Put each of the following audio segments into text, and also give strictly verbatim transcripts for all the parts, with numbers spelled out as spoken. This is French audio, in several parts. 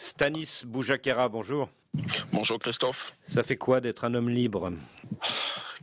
Stanis Bujakera, bonjour. Bonjour Christophe. Ça fait quoi d'être un homme libre?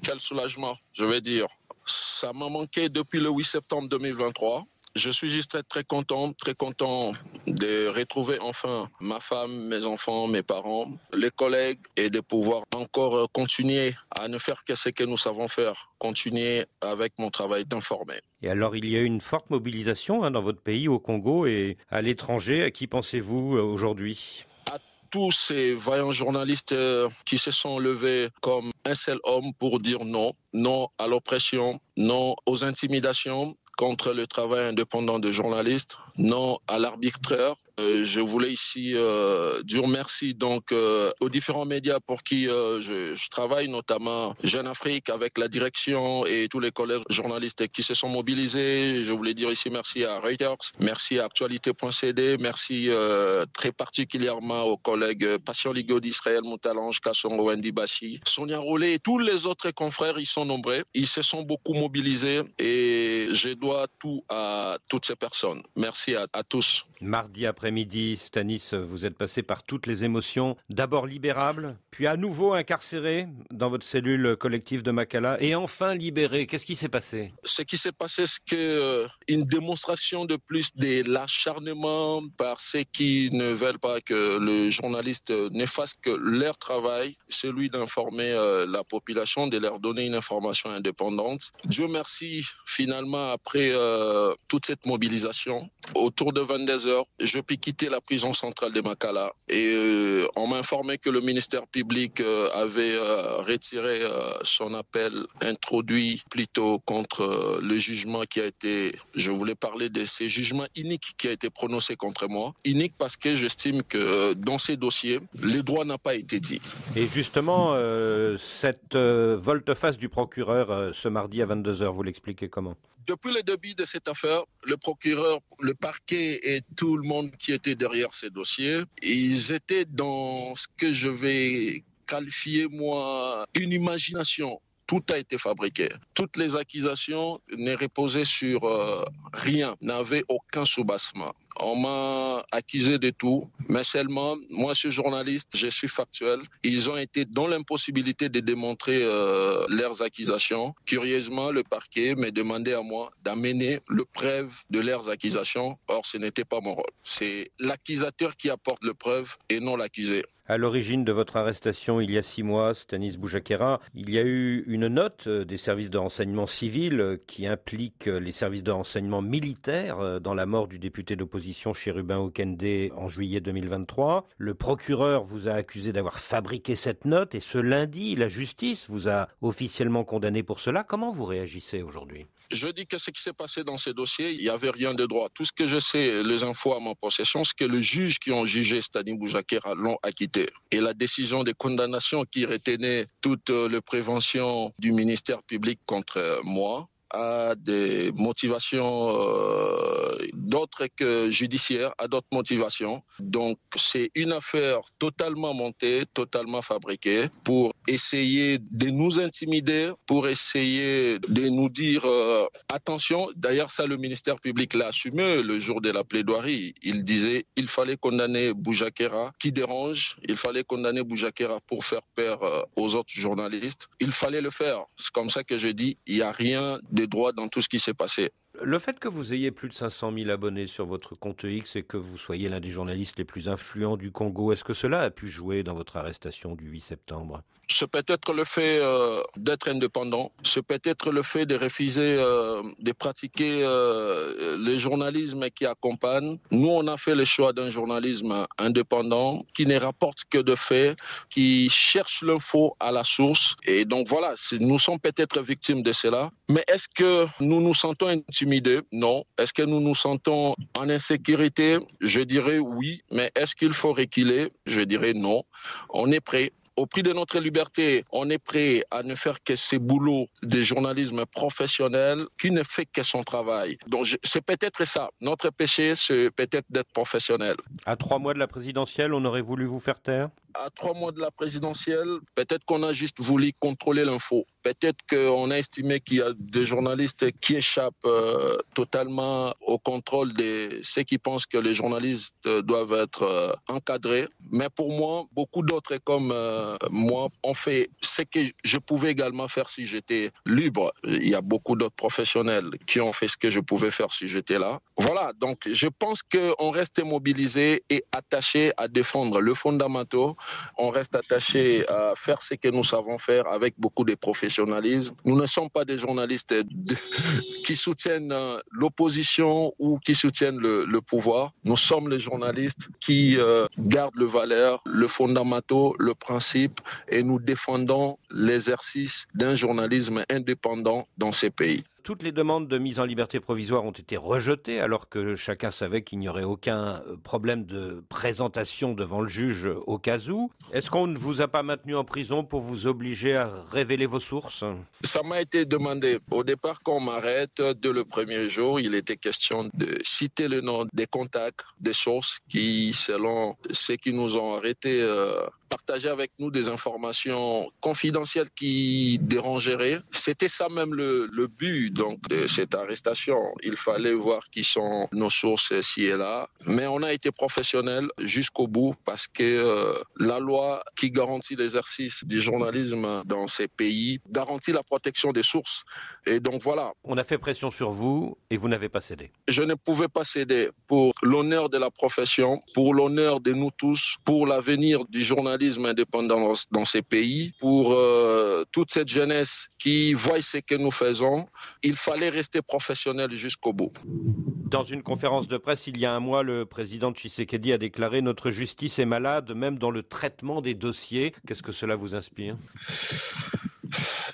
Quel soulagement, je vais dire. Ça m'a manqué depuis le huit septembre deux mille vingt-trois. Je suis juste très, très content, très content de retrouver enfin ma femme, mes enfants, mes parents, les collègues et de pouvoir encore continuer à ne faire que ce que nous savons faire, continuer avec mon travail d'informer. Et alors, il y a eu une forte mobilisation hein, dans votre pays, au Congo et à l'étranger. À qui pensez-vous aujourd'hui? À tous ces vaillants journalistes qui se sont levés comme un seul homme pour dire non, non à l'oppression, non aux intimidations, contre le travail indépendant de journalistes, non à l'arbitraire. Euh, je voulais ici euh, dire merci donc euh, aux différents médias pour qui euh, je, je travaille, notamment Jeune Afrique avec la direction et tous les collègues journalistes qui se sont mobilisés. Je voulais dire ici merci à Reuters, merci à Actualité point c d, merci euh, très particulièrement aux collègues Patience Ligaud d'Israël, Montalange, Kasson, Wendy Bashi, Sonia Roulet et tous les autres confrères. Ils sont nombreux, ils se sont beaucoup mobilisés et je dois tout à toutes ces personnes. Merci à, à tous. Mardi après midi, Stanis, vous êtes passé par toutes les émotions, d'abord libérable, puis à nouveau incarcéré dans votre cellule collective de Makala, et enfin libéré. Qu'est-ce qui s'est passé? Ce qui s'est passé, c'est une démonstration de plus de l'acharnement par ceux qui ne veulent pas que le journaliste ne fasse que leur travail, celui d'informer la population, de leur donner une information indépendante. Dieu merci, finalement, après euh, toute cette mobilisation, autour de vingt-deux heures, je puis quitter la prison centrale de Makala et euh, on m'a informé que le ministère public euh, avait euh, retiré euh, son appel introduit plutôt contre euh, le jugement qui a été, je voulais parler de ces jugements iniques qui a été prononcé contre moi. Inique parce que j'estime que euh, dans ces dossiers, le droit n'a pas été dit. Et justement, euh, cette euh, volte-face du procureur euh, ce mardi à vingt-deux heures, vous l'expliquez comment? Depuis le début de cette affaire, le procureur, le parquet et tout le monde qui était derrière ces dossiers, ils étaient dans ce que je vais qualifier, moi, une imagination. Tout a été fabriqué. Toutes les accusations ne reposaient sur euh, rien, n'avaient aucun soubassement. On m'a accusé de tout, mais seulement, moi, je suis journaliste, je suis factuel. Ils ont été dans l'impossibilité de démontrer euh, leurs accusations. Curieusement, le parquet m'a demandé à moi d'amener le preuve de leurs accusations. Or, ce n'était pas mon rôle. C'est l'accusateur qui apporte le preuve et non l'accusé. À l'origine de votre arrestation il y a six mois, Stanis Bujakera, il y a eu une note des services de renseignement civil qui implique les services de renseignement militaire dans la mort du député d'opposition Chérubin Okendé en juillet deux mille vingt-trois. Le procureur vous a accusé d'avoir fabriqué cette note et ce lundi, la justice vous a officiellement condamné pour cela. Comment vous réagissez aujourd'hui? Je dis que ce qui s'est passé dans ces dossiers, il n'y avait rien de droit. Tout ce que je sais, les infos à ma possession, c'est que le juge qui ont jugé Stanis Bujakera l'ont acquitté. Et la décision de condamnation qui retenait toute la prévention du ministère public contre moi à des motivations euh, d'autres que judiciaires, à d'autres motivations. Donc c'est une affaire totalement montée, totalement fabriquée pour essayer de nous intimider, pour essayer de nous dire euh, attention. D'ailleurs ça le ministère public l'a assumé le jour de la plaidoirie. Il disait il fallait condamner Bujakera qui dérange, il fallait condamner Bujakera pour faire peur euh, aux autres journalistes. Il fallait le faire. C'est comme ça que je dis, il n'y a rien de des droits dans tout ce qui s'est passé. Le fait que vous ayez plus de cinq cent mille abonnés sur votre compte X et que vous soyez l'un des journalistes les plus influents du Congo, est-ce que cela a pu jouer dans votre arrestation du huit septembre? C'est peut-être le fait euh, d'être indépendant, c'est peut-être le fait de refuser euh, de pratiquer euh, le journalisme qui accompagne. Nous, on a fait le choix d'un journalisme indépendant qui ne rapporte que de faits, qui cherche l'info à la source. Et donc voilà, nous sommes peut-être victimes de cela. Mais est-ce que nous nous sentons intimidés? Non. Est-ce que nous nous sentons en insécurité? Je dirais oui. Mais est-ce qu'il faut reculer? Je dirais non. On est prêt. Au prix de notre liberté, on est prêt à ne faire que ce boulot de journalisme professionnel qui ne fait que son travail. Donc je, c'est peut-être ça. Notre péché, c'est peut-être d'être professionnel. À trois mois de la présidentielle, on aurait voulu vous faire taire? à trois mois de la présidentielle, peut-être qu'on a juste voulu contrôler l'info. Peut-être qu'on a estimé qu'il y a des journalistes qui échappent euh, totalement au contrôle de ceux qui pensent que les journalistes doivent être euh, encadrés. Mais pour moi, beaucoup d'autres comme euh, moi ont fait ce que je pouvais également faire si j'étais libre. Il y a beaucoup d'autres professionnels qui ont fait ce que je pouvais faire si j'étais là. Voilà, donc je pense qu'on reste mobilisé et attaché à défendre le fondamental. On reste attaché à faire ce que nous savons faire avec beaucoup de professionnels. Nous ne sommes pas des journalistes de, qui soutiennent l'opposition ou qui soutiennent le, le pouvoir. Nous sommes les journalistes qui euh, gardent le valeur, le fondamental, le principe, et nous défendons l'exercice d'un journalisme indépendant dans ces pays. Toutes les demandes de mise en liberté provisoire ont été rejetées alors que chacun savait qu'il n'y aurait aucun problème de présentation devant le juge au cas où. Est-ce qu'on ne vous a pas maintenu en prison pour vous obliger à révéler vos sources? Ça m'a été demandé. Au départ, quand on m'arrête, dès le premier jour, il était question de citer le nom des contacts, des sources qui, selon ceux qui nous ont arrêtés, euh, partageaient avec nous des informations confidentielles qui dérangeraient. C'était ça même le, le but donc de cette arrestation. Il fallait voir qui sont nos sources ci et là. Mais on a été professionnels jusqu'au bout parce que euh, la loi qui garantit l'exercice du journalisme dans ces pays garantit la protection des sources. Et donc voilà. On a fait pression sur vous et vous n'avez pas cédé. Je ne pouvais pas céder pour l'honneur de la profession, pour l'honneur de nous tous, pour l'avenir du journalisme indépendant dans ces pays, pour euh, toute cette jeunesse qui voit ce que nous faisons. Il fallait rester professionnel jusqu'au bout. Dans une conférence de presse il y a un mois, le président Tshisekedi a déclaré « Notre justice est malade, même dans le traitement des dossiers ». Qu'est-ce que cela vous inspire ?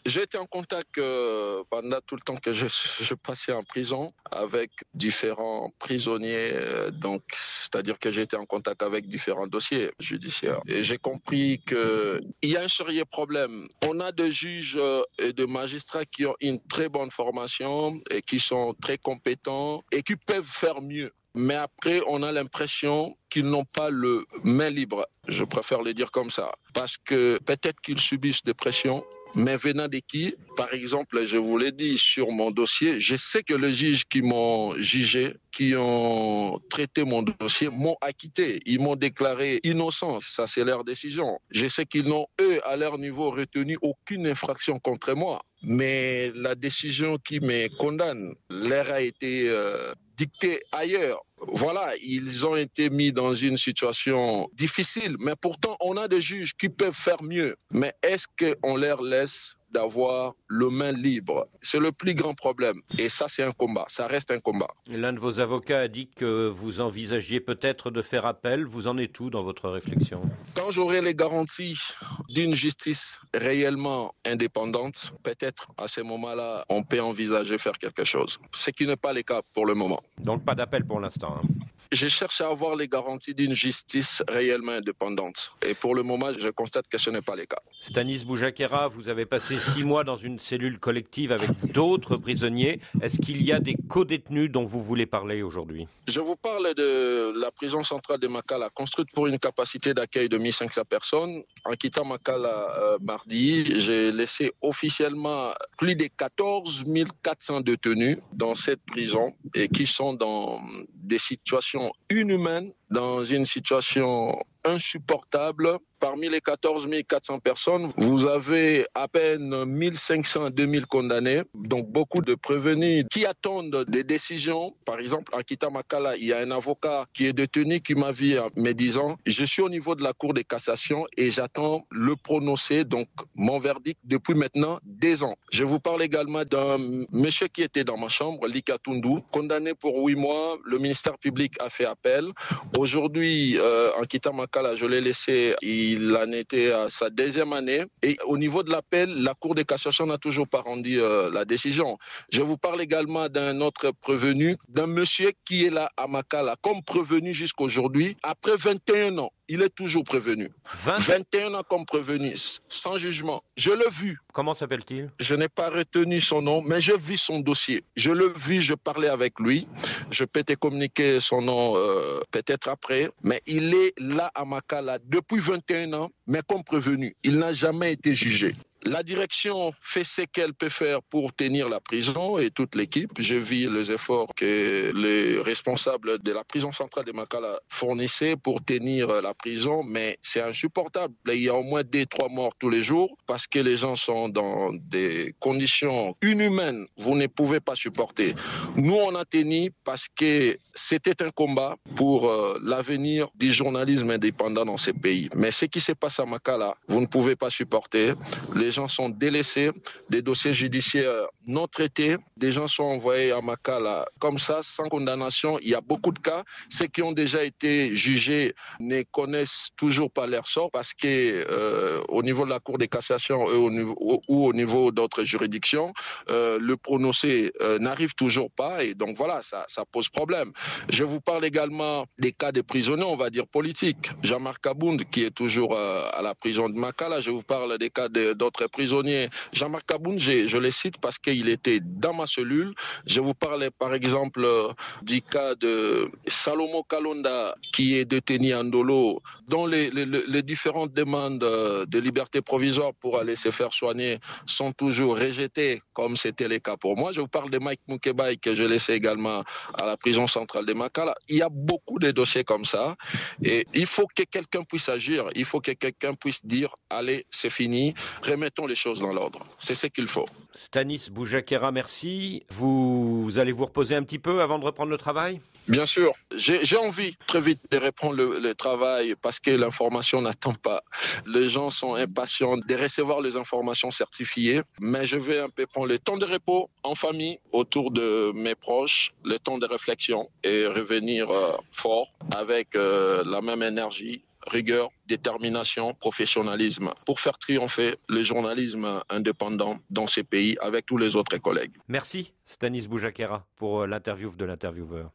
J'ai été en contact euh, pendant tout le temps que je, je passais en prison avec différents prisonniers, euh, donc c'est-à-dire que j'étais en contact avec différents dossiers judiciaires. Et j'ai compris que il y a un sérieux problème. On a des juges et des magistrats qui ont une très bonne formation et qui sont très compétents et qui peuvent faire mieux. Mais après, on a l'impression qu'ils n'ont pas le main libre. Je préfère le dire comme ça, parce que peut-être qu'ils subissent des pressions. Mais venant de qui? Par exemple, je vous l'ai dit, sur mon dossier, je sais que les juges qui m'ont jugé, qui ont traité mon dossier, m'ont acquitté. Ils m'ont déclaré innocent. Ça, c'est leur décision. Je sais qu'ils n'ont, eux, à leur niveau, retenu aucune infraction contre moi. Mais la décision qui me condamne leur a été euh, dictée ailleurs. Voilà, ils ont été mis dans une situation difficile, mais pourtant on a des juges qui peuvent faire mieux. Mais est-ce qu'on leur laisse d'avoir le main libre? C'est le plus grand problème. Et ça, c'est un combat. Ça reste un combat. L'un de vos avocats a dit que vous envisagiez peut-être de faire appel. Vous en êtes où dans votre réflexion? Quand j'aurai les garanties d'une justice réellement indépendante, peut-être à ce moment-là, on peut envisager faire quelque chose. Ce qui n'est pas le cas pour le moment. Donc pas d'appel pour l'instant, hein. Je cherche à avoir les garanties d'une justice réellement indépendante. Et pour le moment, je constate que ce n'est pas le cas. Stanis Bujakera, vous avez passé six mois dans une cellule collective avec d'autres prisonniers. Est-ce qu'il y a des co-détenus dont vous voulez parler aujourd'hui? Je vous parle de la prison centrale de Makala, construite pour une capacité d'accueil de mille cinq cents personnes. En quittant Makala euh, mardi, j'ai laissé officiellement plus de quatorze mille quatre cents détenus dans cette prison et qui sont dans des situations inhumaine, dans une situation insupportable. Parmi les quatorze mille quatre cents personnes, vous avez à peine mille cinq cents à deux mille condamnés, donc beaucoup de prévenus qui attendent des décisions. Par exemple, à Kita Makala, il y a un avocat qui est détenu qui m'a vu en me disant « Je suis au niveau de la Cour de cassation et j'attends le prononcé, donc mon verdict, depuis maintenant deux ans. » Je vous parle également d'un monsieur qui était dans ma chambre, Likatundu, condamné pour huit mois. Le ministère public a fait appel. Aujourd'hui, euh, en Kita Makala, je l'ai laissé, il en était à sa deuxième année. Et au niveau de l'appel, la Cour de cassation n'a toujours pas rendu euh, la décision. Je vous parle également d'un autre prévenu, d'un monsieur qui est là à Makala, comme prévenu jusqu'aujourd'hui. Après vingt et un ans, il est toujours prévenu. vingt... vingt et un ans comme prévenu, sans jugement. Je l'ai vu. Comment s'appelle-t-il? Je n'ai pas retenu son nom, mais j'ai vu son dossier. Je l'ai vu, je parlais avec lui. Je peux te communiquer son nom euh, peut-être après, mais il est là à Makala depuis vingt et un ans, mais comme prévenu, il n'a jamais été jugé. La direction fait ce qu'elle peut faire pour tenir la prison et toute l'équipe. Je vis les efforts que les responsables de la prison centrale de Makala fournissaient pour tenir la prison, mais c'est insupportable. Il y a au moins deux, trois morts tous les jours parce que les gens sont dans des conditions inhumaines. Vous ne pouvez pas supporter. Nous, on a tenu parce que c'était un combat pour l'avenir du journalisme indépendant dans ce pays. Mais ce qui se passe à Makala, vous ne pouvez pas supporter. Les Les gens sont délaissés, des dossiers judiciaires non traités, des gens sont envoyés à Makala comme ça, sans condamnation. Il y a beaucoup de cas. Ceux qui ont déjà été jugés ne connaissent toujours pas leur sort parce que euh, au niveau de la Cour de cassation euh, au niveau, ou, ou au niveau d'autres juridictions, euh, le prononcé euh, n'arrive toujours pas et donc voilà, ça, ça pose problème. Je vous parle également des cas de prisonniers, on va dire politiques. Jean-Marc Kabounde qui est toujours euh, à la prison de Makala, je vous parle des cas d'autres prisonnier. Jean-Marc Kabounde, je, je le cite parce qu'il était dans ma cellule. Je vous parlais par exemple du cas de Salomo Kalonda qui est détenu à Ndolo, dont les, les, les différentes demandes de liberté provisoire pour aller se faire soigner sont toujours rejetées, comme c'était le cas pour moi. Je vous parle de Mike Moukebaï que je laissais également à la prison centrale de Makala. Il y a beaucoup de dossiers comme ça et il faut que quelqu'un puisse agir, il faut que quelqu'un puisse dire allez, c'est fini, remettez les choses dans l'ordre. C'est ce qu'il faut. Stanis Bujakera, merci. Vous allez vous reposer un petit peu avant de reprendre le travail ? Bien sûr. J'ai, j'ai envie très vite de reprendre le, le travail parce que l'information n'attend pas. Les gens sont impatients de recevoir les informations certifiées, mais je vais un peu prendre le temps de repos en famille, autour de mes proches, le temps de réflexion et revenir euh, fort avec euh, la même énergie, rigueur, détermination, professionnalisme pour faire triompher le journalisme indépendant dans ces pays avec tous les autres collègues. Merci Stanis Bujakera pour l'interview de l'intervieweur.